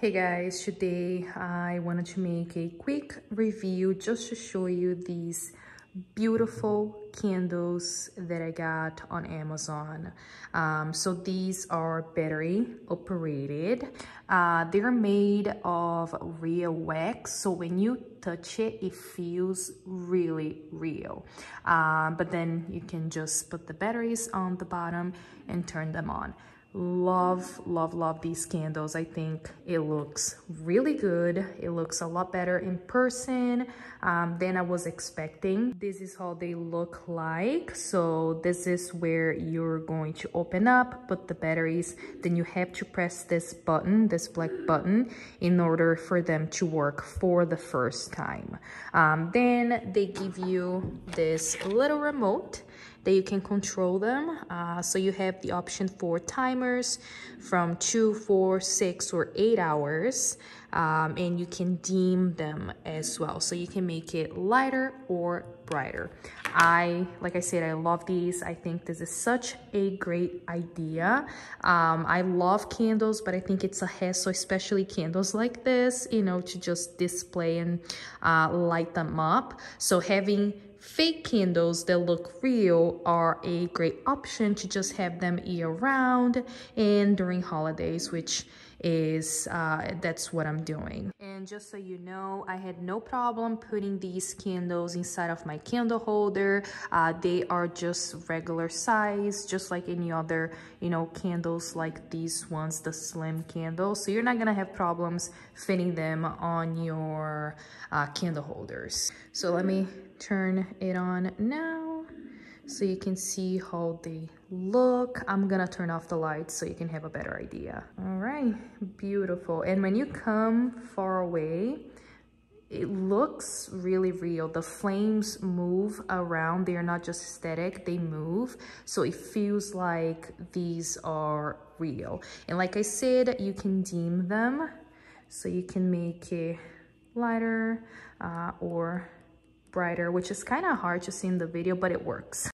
Hey guys, today I wanted to make a quick review just to show you these beautiful candles that I got on Amazon. So these are battery operated. They're made of real wax, so when you touch it, it feels really real. But then you can just put the batteries on the bottom and turn them on. Love these candles. I think it looks really good. It looks a lot better in person than I was expecting. This is how they look like. So this is where you're going to open up, put the batteries, then you have to press this button, this black button, in order for them to work for the first time. Then they give you this little remote that you can control them. So you have the option for timers from 2, 4, 6, or 8 hours, and you can dim them as well. So you can make it lighter or brighter. Like I said, I love these. I think this is such a great idea. I love candles, but I think it's a hassle, especially candles like this, you know, to just display and light them up. So having fake candles that look real are a great option to just have them year-round and during holidays, which is that's what I'm doing. And just so you know, I had no problem putting these candles inside of my candle holder. They are just regular size, just like any other, you know, candles like these ones, the slim candles. So you're not gonna have problems fitting them on your candle holders. So let me turn it on now so you can see how they look. I'm gonna turn off the lights so you can have a better idea. All right, beautiful. And when you come far away, it looks really real. The flames move around. They are not just static, they move. So it feels like these are real. And like I said, you can dim them. So you can make it lighter or brighter, which is kind of hard to see in the video, but it works.